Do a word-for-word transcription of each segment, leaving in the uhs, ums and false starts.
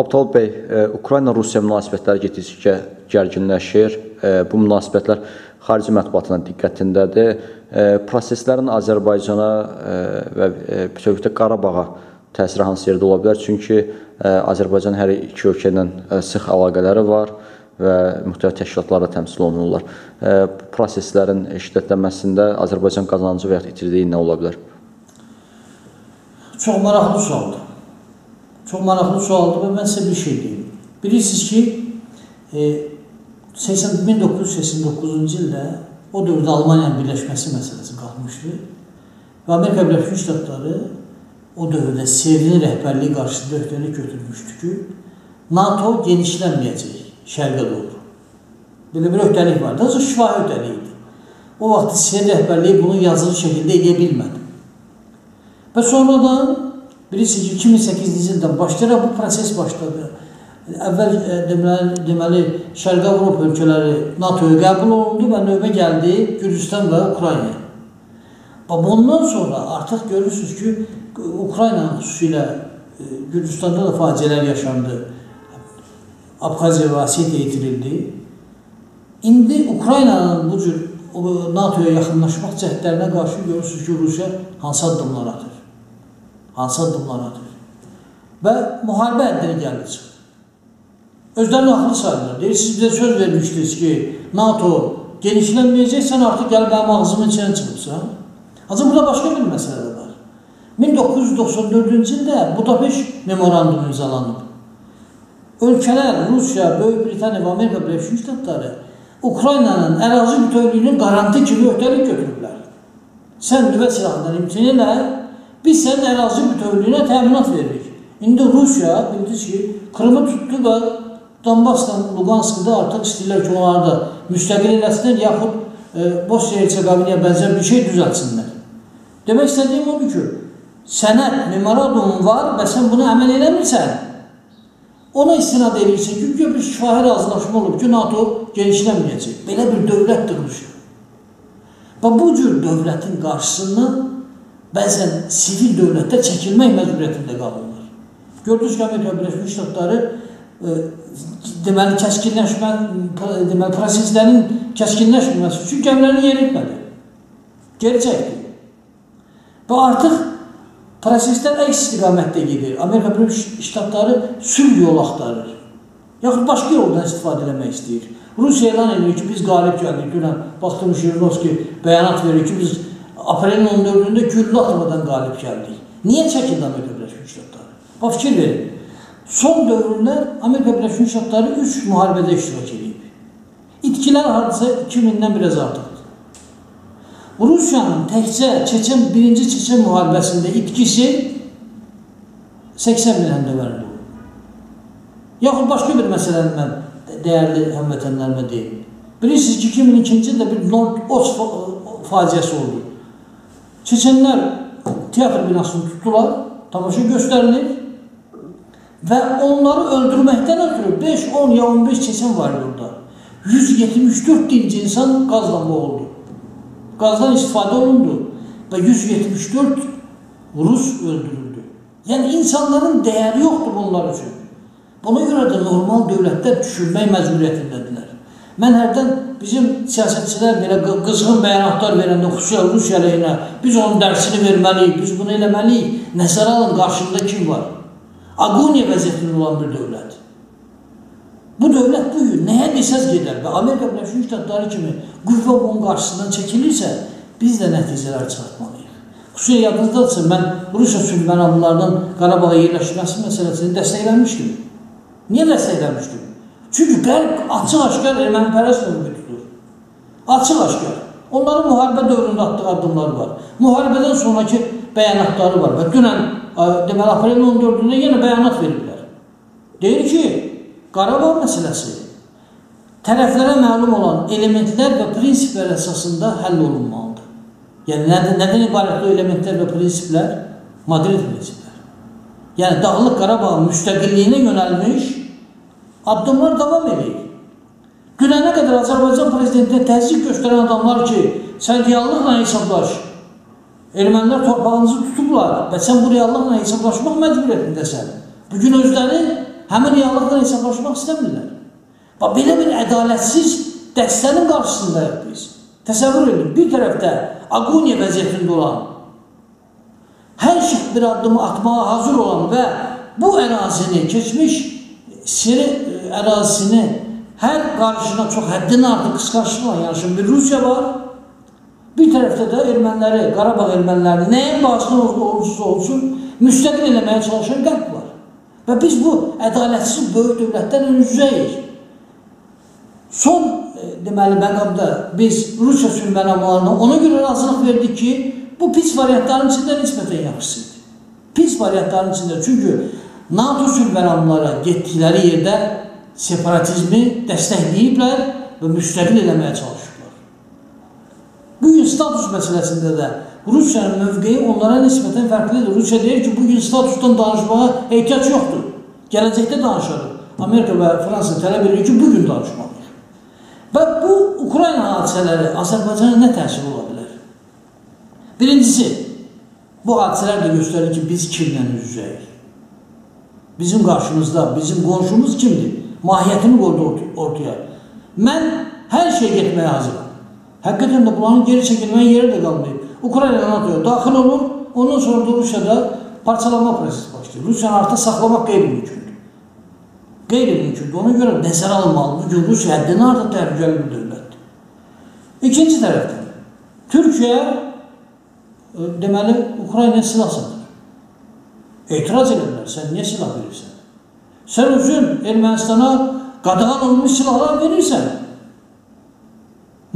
Abutalıb Bey, Ukrayna-Rusiya münasibətləri getdikcə gərginləşir. Bu münasibətlər xarici mətbuatının diqqətindədir. Proseslərin Azərbaycana və bütövlükdə Qarabağa təsiri hansı yerdə ola bilər? Çünki Azərbaycan hər iki ölkə ilə sıx əlaqələri var və müxtəlif təşkilatlarla təmsil olunurlar. Bu proseslərin şiddətlənməsində Azərbaycan qazancı və ya itirdiyi nə ola bilər? Çox maraqlı sualdır. Çox maraqlı sualdır və mən sizə bir şey deyim. Bilirsiniz ki, min doqquz yüz səksən doqquzuncu ildə o dövrdə Almanya Birləşmesi məsələsi qalmışdı və Amerika Birləşik Dövlətləri o dövrdə Seyirinin rəhbərliyi qarşısında öhdəlik götürmüşdü ki, NATO genişlənməyəcək şərqə doğru. Belə bir öhdəlik vardı, ancaq şifahi öhdəlik idi. O vaxt Seyir rəhbərliyi bunu yazılı şəkildə edə bilmədi. Və sonradan, bilirsiniz ki, iki min səkkizinci ildən başlayaraq bu proses başladı. Əvvəl deməli, deməli Şərq Avropa ölkələri NATOya qəbul olundu və növbə gəldi Gürcistan və Ukrayna. Bundan sonra artıq görürsünüz ki, Ukraynanın xüsusilə Gürcistanda da faciələr yaşandı. Abxaziya və Osetiya itirildi. İndi Ukraynanın bu cür NATOya yaxınlaşmaq cəhdlərinə qarşı görürsünüz ki, Rusiya hansı addımlar atır. Hansı addımlar atır. Və müharibə həddinə gəlir. Özlərini axır sayılır. Deyir, siz bizə söz vermişdiniz ki, NATO genişlənməyəcək, sən artıq gəlib mənim ağzımın içindən çıxıbsan. Ancaq burada başqa bir məsələ var. min doqquz yüz doxsan dördüncü ildə Budapeşt Memorandumu imzalanıb. Ölkələr, Rusiya, Böyük Britaniya və Amerika Birləşik Dövlətləri Ukraynanın ərazi bütövlüyünün qarantı kimi öhdəlik götürüblər. Sən nüvə silahından imtina elə, biz sənin ərazi bütövlüyünə təminat veririk. İndi Rusiya bildiriz ki, Krımı tutdu və Donbasdan, Luganskıda artıq istəyirlər ki, onları da müstəqil eləsinlər, yaxud e, Bosniya, Çekabiliyaya bənzər bir şey düzəltsinlər. Demək istədiyim odur ki, sənə memorandumun var və sən bunu əməl eləmirsən, ona istinad edirsən ki, güya bir şifahi razılaşma olub ki, NATO genişləməyəcək. Belə bir dövlətdir Rusiya. Və bu cür dövlətin qarşısını bəzən sivil dövlətdə çəkilmək məcburiyyətində qalırlar. Gördünüz ki, Amerika Birləşmiş Ştatları deməli, kəskinləşmə, deməli, proseslərin kəskinləşməsi üçün gəmilərini yeritmədi. Geri çəkdi. Və artıq proseslər əks istiqamətdə gedir. Amerika Birləşmiş Ştatları sülh yol axtarır. Yaxud başqa yoldan istifadə eləmək istəyir. Rusiya elan edir ki, biz qalib gəldik. Dünən baxdırmış Yirnovski bəyanat verir ki, biz aprelin on dördündə güllü atmadan qalib gəldik. Niyə çəkildi Amerika Birləşmiş Ştatları? O fikir verin. Son dövrlər Amerika Birləşmiş Ştatları üç müharibədə iştirak edib. İtkilər hardasa iki mindən biraz artıqdır. Rusiyanın təkcə Çeçen, birinci Çeçen müharibəsində itkisi səksən min həndəvər olub. Yaxud başqa bir məsələni mən dəyərli həmvətənlərimə deyim. Bilirsiniz ki, iki min ikinci ildə bir Nord Ost faciəsi oldu. Çeçenlər teatr binasını tutdular, tamaşa göstərilir. Və onları öldürməkdən ötürü beş, on ya on beş çeçen var burada. yüz yetmiş dörd dinci insan qazla boğuldu. Qazdan istifadə olundu və yüz yetmiş dörd Rus öldürüldü. Yəni insanların dəyəri yoxdur bunlar üçün. Buna görə də normal dövlətlər düşünmək məcburiyyətindədirlər. Mən hərdən bizim siyasətçilər belə qızğın bəyanatlar verəndə, xüsusilə Rusiya əleyhinə, biz onun dərsini verməliyik, biz bunu eləməliyik, nəzərə alın qarşında kim var? Agoniya vəziyyətində olan bir dövlət. Bu dövlət bu gün nəyə desəz gedər və Amerika Birləşmiş Ştatları kimi qüvvə bunun qarşısından çəkilirsə, biz də nəticələr çıxartmalıyıq. Xüsusilə yadınızdadırsa, mən Rusiya sülhməramlılarının Qarabağa yerləşməsi məsələsini dəstəkləmişdim. Niyə dəstəkləmişdim? Çünki Qərb açıq-aşkar ermənipərəst örgütüdür. Açıq-aşkar. Onların müharibə dövründə atdığı addımları var. Müharibədən sonraki bəyanatları var və dünən deməli, aprelin on dördündə yenə bəyanat veriblər. Deyir ki, Qarabağ məsələsi tərəflərə məlum olan elementlər və prinsiplər əsasında həll olunmalıdır. Yəni, nədən ibarətli o elementlər və prinsiplər? Madrid prinsiplər. Yəni, Dağlıq Qarabağın müstəqilliyinə yönəlmiş addımlar davam edir. Dünənə qədər Azərbaycan prezidentinə təzyiq göstərən adamlar ki, sən reallıqla hesablaş, ermənilər torpağınızı tutublar və sən bu reallıqla hesablaşmaq məcburiyyətindəsən. Bugün özləri həmin reallıqdan hesablaşmaq istəmirlər. Bax, belə bir ədalətsiz dəstənin qarşısındayıq biz. Təsəvvür edin, bir tərəfdə Agoniya vəziyyətində olan, hər şıx bir addımı atmağa hazır olan və bu ərazini, keçmiş Siri ərazisini hər qarşına çox həddin artıq qısqaçlıqla yarışan bir Rusiya var. Bir tərəfdə də erməniləri, Qarabağ ermənilərini nəyin başına olursa olsun, müstəqil eləməyə çalışan qəlb var. Və biz bu ədalətsiz böyük dövlətdən üz-üzəyik. Son deməli məqamda biz Rusiya sülhməramlarına ona görə razılıq verdik ki, bu pis variantların içində nisbətən yaxşısı idi. Pis variantların içində, çünki NATO sülhməramlara getdikləri yerdə separatizmi dəstəkləyiblər və müstəqil eləməyə çalışır. Bugün status məsələsində də Rusiyanın mövqeyi onlara nisbətən fərqlidir. Rusiya deyir ki, bugün statusdan danışmağa ehtiyac yoxdur. Gələcəkdə danışarıq. Amerika və Fransa tələb edir ki, bugün danışmalıyıq. Və bu, Ukrayna hadisələri Azərbaycana nə təsir ola bilər? Birincisi, bu hadisələr də göstərir ki, biz kimlə üz-üzəyik? Bizim qarşımızda, bizim qonşumuz kimdir? Mahiyyətini qoydu ortaya. Mən hər şey getməyə hazıram. Həqiqətən də bunların geri çəkilməyə yeri də qalmayıb. Ukrayna NATO'ya daxil olur, ondan sonra da Rusiyada parçalanma prosesi başlayır. Rusiyanı artıq saxlamaq qeyri-mümkündür. Qeyri-mümkündür. Ona görə nəzərə alınmalı. Bugün Rusiya həddini artıq təhlükəli bir dövlətdir. İkinci tərəfdən, Türkiyə deməli, Ukraynaya silah satır. Etiraz edirlər, sən niyə silah verirsən? Sən özün Ermənistana qadağan olmuş silahlar verirsən.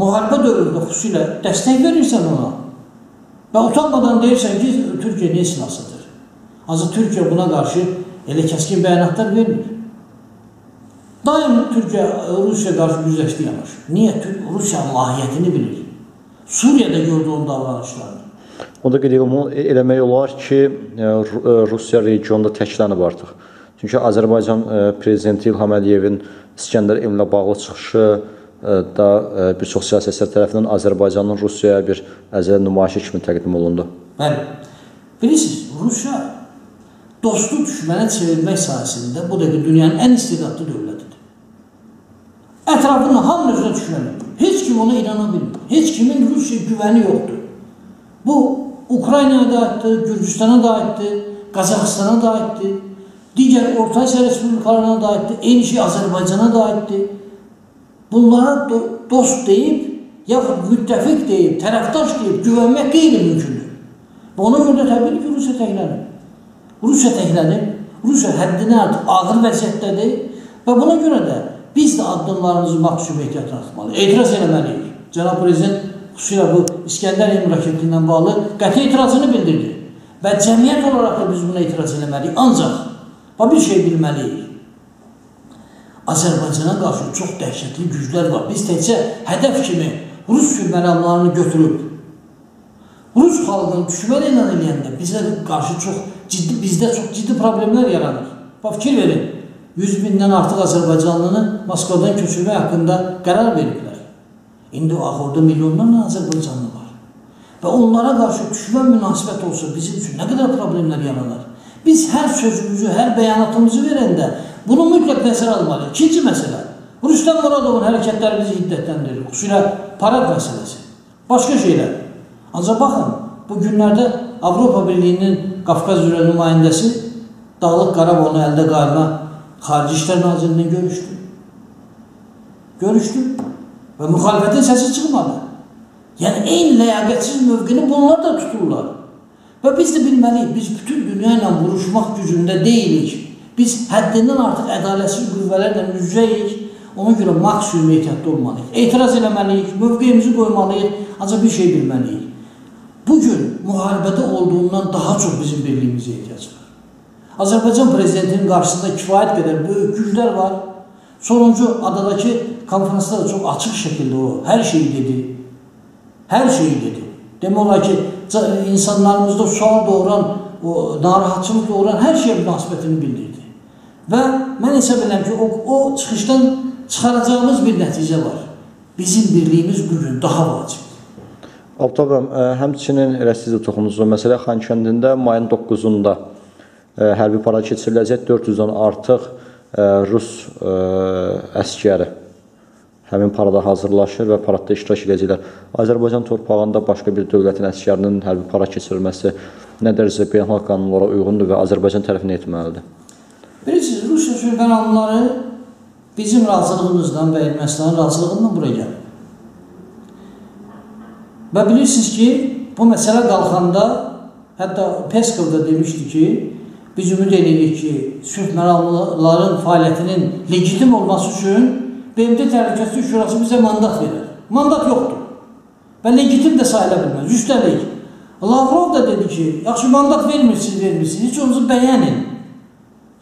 Müharibə dövründə xüsusilə dəstək verirsən ona və utanmadan deyirsən ki, Türkiyə niyə silah satır? Ancaq Türkiyə buna qarşı elə kəskin bəyanatlar vermir. Daim Türkiyə, Rusiya qarşı güzəşli yanaşır. Niyə? Rusiyanın mahiyyətini bilir. Suriyada gördü onun davranışlarını. O da qeyd eləmək olar ki, Rusiya regionda təklənib artıq. Çünki Azərbaycan prezidenti İlham Aliyevin İskender elmlə bağlı çıxışı da bir çox siyasətçilər tərəfindən Azərbaycanın Rusiyaya bir əzələ nümayişi kimi təqdim olundu. Bəli. Bilirsiniz, Rusiya dostu düşmənə çevirmək sahəsində bu dəqiq dünyanın ən istedadlı dövlətidir. Ətrafının hamı özünə düşməndir. Heç kim ona inana bilmir. Heç kimin Rusiyaya güvəni yoxdur. Bu, Ukraynaya da aiddir, Gürcistana da aiddir, Qazaxıstana da aiddir, digər Orta Asiya Respublikalarına da aiddir, eyni şey Azərbaycana da aiddir. Bunlara dost deyib, yaxud müttəfiq deyib, tərəfdaş deyib, güvənmək qeyri-mümkündür. Ona görə də təbii ki, Rusiya təhlənir. Rusiya təhlənir, Rusiya həddinə artıq ağır vəziyyətdədir və buna görə də biz də addımlarımızı maksimum ehtiyatına atmalıyıq, etiraz eləməliyik. Cənab Prezident xüsusilə bu İskender elmi raketindən bağlı qəti etirazını bildirdi və cəmiyyət olaraq da biz buna etiraz eləməliyik. Ancaq bir şey bilməliyik. Azərbaycana qarşı çox dəhşətli güclər var. Biz təkcə hədəf kimi Rus sülhməramlarını götürüb, Rus xalqını düşmən elan eləyəndə bizə qarşı çox ciddi, bizdə çox ciddi problemlər yaranır. Bax, fikir verin, yüz mindən artıq Azərbaycanlını Moskvadan köçürmək haqqında qərar veriblər. İndi axırda milyonlarla Azərbaycanlı var. Və onlara qarşı düşmən münasibət olsa bizim üçün nə qədər problemlər yaranar? Biz hər sözümüzü, hər bəyanatımızı verəndə bunu mütləq nəzərə almalıyıq. İkinci məsələ, Rüstəm Muradovun hərəkətləri bizi hiddətləndirir. Xüsusilə parad məsələsi. Başqa şeylər. Ancaq baxın, bu günlərdə Avrupa Birliğinin Qafqaz üzrə nümayəndəsi Dağlıq Qarabağını əldə qarına Xarici İşlər Nazirinin görüşdü. Görüşdü və müxalifətin səsi çıxmadı. Yəni, eyni ləyaqətsiz mövqini bunlar da tuturlar. Və biz də bilməliyik, biz bütün dünya ilə vuruşmaq gücündə deyilik. Biz həddindən artıq ədalətsiz qüvvələrlə üz-üzəyik, ona görə maksimum ehtiyatlı olmalıyıq. Etiraz eləməliyik, mövqeyimizi qoymalıyıq, ancaq bir şey bilməliyik. Bugün müharibədə olduğundan daha çox bizim birliyimizə ehtiyac var. Azərbaycan prezidentinin qarşısında kifayət qədər böyük güclər var. Sonuncu adadakı konferansda da çox açıq şəkildə o, hər şeyi dedi. Hər şeyi dedi. Demək olar ki, insanlarımızda sual doğuran, o narahatçılıq doğuran hər şeyə münasibətini bildirdi. Və mən hesab edirəm ki, o çıxışdan çıxaracağımız bir nəticə var. Bizim birliyimiz bugün daha vacibdir. Abutalıb bəy, həmçinin elə siz də toxunusunuz. Məsələ, Xankəndində mayın doqquzunda hərbi parad keçiriləcək dörd yüzdən artıq Rus əskəri həmin parada hazırlaşır və paradda iştirak edəcəklər. Azərbaycan torpağında başqa bir dövlətin əskərinin hərbi parada keçirilməsi nə dərəcədə beynəlxalq qanunlara uyğundur və Azərbaycan tərəfinə etməlidir? Bilirsiniz, Rusiya sülhbənanları bizim razılığımızdan və Ermənistanın razılığından buraya gəlir. Və bilirsiniz ki, bu məsələ qalxanda, hətta Peskov da demişdi ki, biz ümid edirik ki, sülh məramlıların fəaliyyətinin legitim olması üçün B M T Təhlükəsizlik şurası bizə mandat verir. Mandat yoxdur. Və legitim də sayıla bilməz. Üstəlik, Lavrov da dedi ki, yaxşı mandat vermirsiniz, vermirsiniz, heç onuzu bəyənin.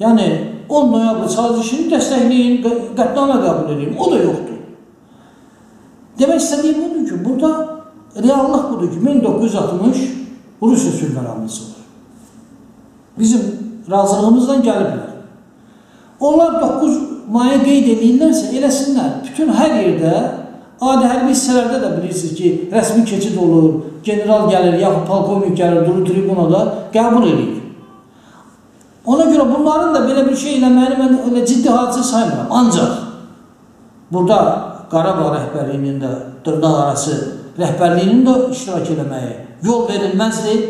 Yəni, on noyabr sazişini dəstəkləyin, qətnamə qəbul edin. O da yoxdur. Demək istədiyim budur ki, burada reallıq budur ki, min doqquz yüz altmış Rusiya sülh məramlısı var. Bizim razılığımızdan gəliblər. Onlar doqquz maya qeyd edirlərsə, eləsinlər. Bütün hər yerdə, adi hərbi hissələrdə də bilirsiniz ki, rəsmi keçid olur, general gəlir, yaxud polkovnik gəlir, durur tribunada, qəbul edir. Ona görə bunların da belə bir şey eləməyini mən elə ciddi hadisə saymıram. Ancaq burada Qarabağ rəhbərliyinin də, dırnaq arası rəhbərliyinin də iştirak eləməyi yol verilməzdir.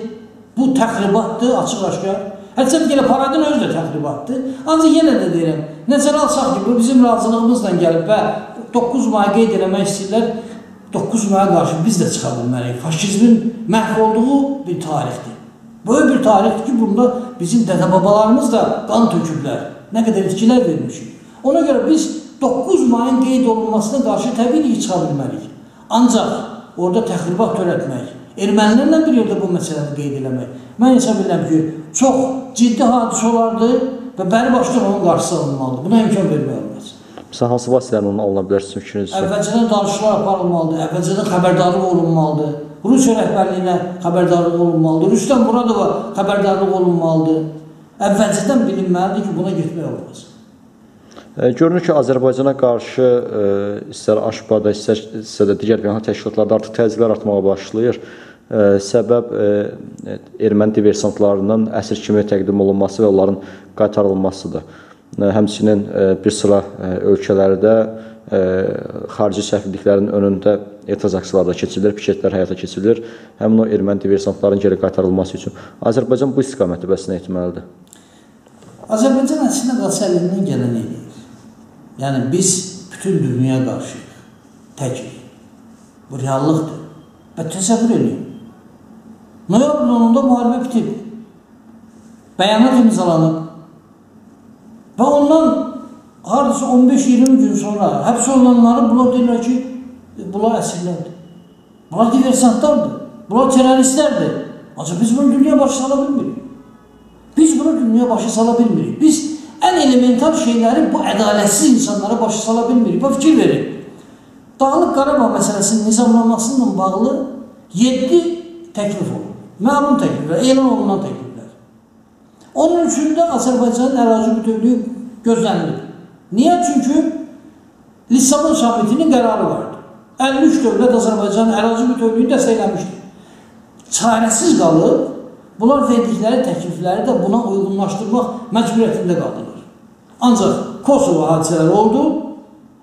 Bu təxribatdır, açıq-aşkar. Hərçənd ki, elə paradın özü də təxribatdır. Ancaq yenə də deyirəm, nəzərə alsaq ki, bu bizim razılığımızla gəlib və doqquz maya qeyd eləmək istəyirlər, doqquz maya qarşı biz də çıxa bilməliyik. Faşizmin məhv olduğu bir tarixdir. Böyük bir tarixdir ki, bunda bizim dədə-babalarımız da qan töküblər. Nə qədər itkilər vermişik. Ona görə biz doqquz mayın qeyd olunmasına qarşı təbii ki, çıxa bilməliyik. Ancaq orada təxribat törətmək, ermənilərlə bir yerdə bu məsələni qeyd eləmək. Mən hesab edirəm ki, çox ciddi hadisə olardı və bəri başdan onun qarşısı alınmalıdır. Buna imkan vermək olmaz. Məsələn, hansı vasitələrlə onu alına bilərsiniz? Əvvəlcədən danışıqlar aparılmalıdır, əvvəlcədən xəbərdarlıq olunmalıdır, Rusiya rəhbərliyinə xəbərdarlıq olunmalıdır, Rüstəm Muradova xəbərdarlıq olunmalıdır. Əvvəlcədən bilinməlidir ki, buna getmək olmaz. Görünür ki, Azərbaycana qarşı istər Aşbada, istər də digər beynəlxalq təşkilatlarda artıq təzyiqlər artmağa başlayır. Səbəb erməni diversantlarının əsir kimi təqdim olunması və onların qaytarılmasıdır. Həmçinin bir sıra ölkələrdə xarici səfirliklərin önündə etiraz aksiyaları da keçirilir, piketlər həyata keçirilir. Həmin o erməni diversantların geri qaytarılması üçün Azərbaycan bu istiqamətdə bəs nə etməlidir? Azərbaycan əslində qalsa əlindən gələn edir. Yəni, biz bütün dünyaya qarşı təkik. Bu reallıqdır. Və təsəvvür edin. Noyabrın onunda müharibə bitib. Bəyanat imzalanıb. Və ondan hardasa on beş iyirmi gün sonra həbs olunanları bunlar deyirlər ki, bunlar əsirlərdir. Bunlar diversantlardır. Bunlar teröristlərdir. Ancaq biz bunu dünya başı sala bilmirik. Biz bunu dünya başı sala bilmirik. Biz ən elementar şeyləri bu ədalətsiz insanlara başa sala bilmirik. Bu fikir verir. Dağlıq Qarabağ məsələsinin nizamlanmasıyla bağlı yeddi təklif olur. Məlum təkliflər, elan olunan təkliflər. Onun üçün də Azərbaycanın ərazi bütövlüyü gözlənilir. Niyə? Çünki Lissabon samitinin qərarı vardır. əlli üç dövlət Azərbaycanın ərazi bütövlüyü dəstəkləmişdir. Çarəsiz qalıb, bunlar verdikləri təklifləri də buna uyğunlaşdırmaq məcburiyyətində qalır. Ancaq Kosova hadisələri oldu,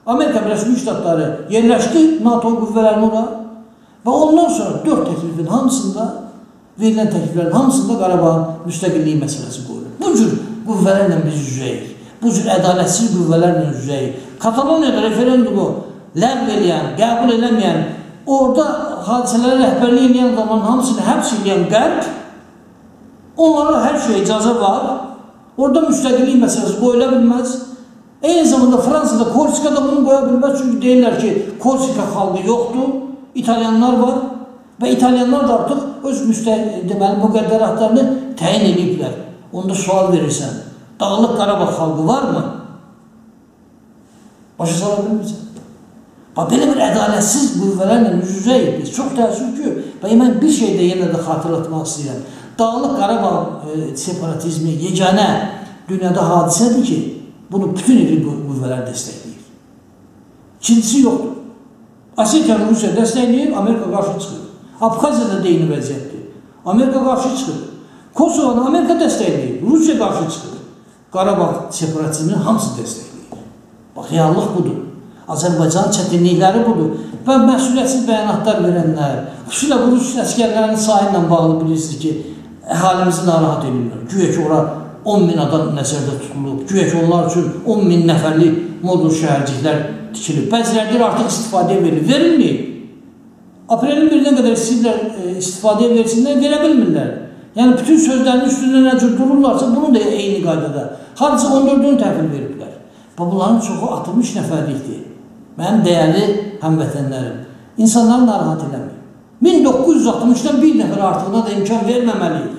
Amerika Birləşik Dövlətləri yerləşdi, NATO qüvvələrini ora və ondan sonra dörd təklifin hamısında, verilən təkliflərin hamısında Qarabağın müstəqilliyi məsələsi qoyulur. Bu cür qüvvələrlə biz üzrəyik, bu cür ədalətsiz qüvvələrlə üzrəyik. Kataloniyada referendumu ləğv eləyən, qəbul eləməyən, orada hadisələrə rəhbərlik eləyən adamların hamısını həbs eləyən qərb, onlara hər şey icazə var. Orada müstəqillik məsələsi qoyula bilməz. Eyni zamanda Fransada, Korsikada bunu qoya bilməz. Çünki deyirlər ki, Korsika xalqı yoxdur, İtalyanlar var və İtalyanlar da artıq öz müqəddəratlarını təyin ediblər. Onda sual verirsən, Dağlıq Qarabağ xalqı varmı? Başa sala bilmirsən. Belə bir ədalətsiz qüvvələrlə üz-üzəyik biz. Çox təəssüf ki, mən bir şey də yenə də xatırlatmaq istəyirəm. Dağlıq Qarabağ separatizmi yeganə dünyada hadisədir ki, bunu bütün iri qüvvələr dəstəkləyir. İkincisi yoxdur. Osetiya Rusiya dəstəkləyir, Amerika qarşı çıxır. Abxaziyada deyni vəziyyətdir. Amerika qarşı çıxır. Kosovanı Amerika dəstəkləyir, Rusiya qarşı çıxır. Qarabağ separatizmini hamısı dəstəkləyir. Bax, reallıq budur. Azərbaycanın çətinlikləri budur. Və məsuliyyətsiz bəyanatlar verənlər, xüsusilə bu Rus əsgərlərinin sayı ilə bağlı bilirsiniz ki, əhalimizi narahat edirlər. Güya ki, ora on min adam nəzərdə tutulub, güya ki, onlar üçün on min nəfərli modul şəhərciklər tikilib. Bəzilərdir artıq istifadə verilir. Verilmir. Aprelin birinə qədər istəyirlər istifadəyə versinlər, verə bilmirlər. Yəni, bütün sözlərin üstündə nə cür dururlarsa, bunu da eyni qaydada. Harici on dördünü təhvil veriblər. Bunların çoxu altmış nəfərlikdir. Mənim dəyərli həmvətənlərim. İnsanları narahat eləmir. min doqquz yüz altmışdan bir nəfər artığına da imkan verməməliyik.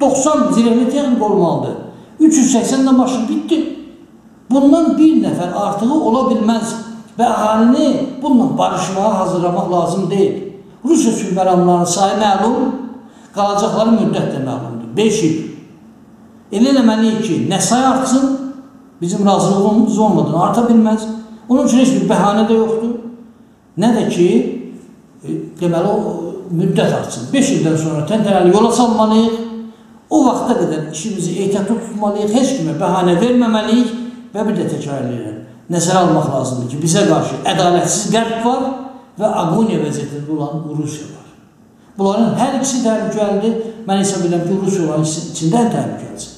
doxsan zirvli texnik olmalıdır. üç yüz səksəndən başı bitdi. Bundan bir nəfər artığı ola bilməz və əhalini bununla barışmağa hazırlamaq lazım deyil. Rusiya sülhməramlarının sayı məlum, qalacaqları müddət də məlumdur. beş il. Elə eləməliyik ki, nə sayı artsın, bizim razılığımız olmadığını arta bilməz. Onun üçün heç bir bəhanə də yoxdur. Nə də ki, deməli, o müddət artsın. beş ildən sonra təntənəli yola salmalıyıq, o vaxta qədər işimizi ehtiyatda tutmalıyıq, heç kimə bəhanə verməməliyik və bir də təkrarlayırıq. Nəzərə almaq lazımdır ki, bizə qarşı ədalətsiz qərb var və aqoniya vəziyyətində olan Rusiya var. Bunların hər ikisi təhlükəlidir. Mən hesab edirəm ki, Rusiya olan içində ən təhlükəlidir.